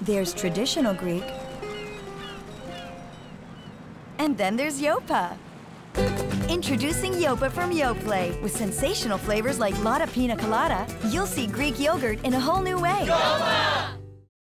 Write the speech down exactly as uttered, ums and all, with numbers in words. There's traditional Greek. And then there's Yoppa. Introducing Yoppa from Yoplait. With sensational flavors like Lotta Pina Colada, you'll see Greek yogurt in a whole new way. Yoppa!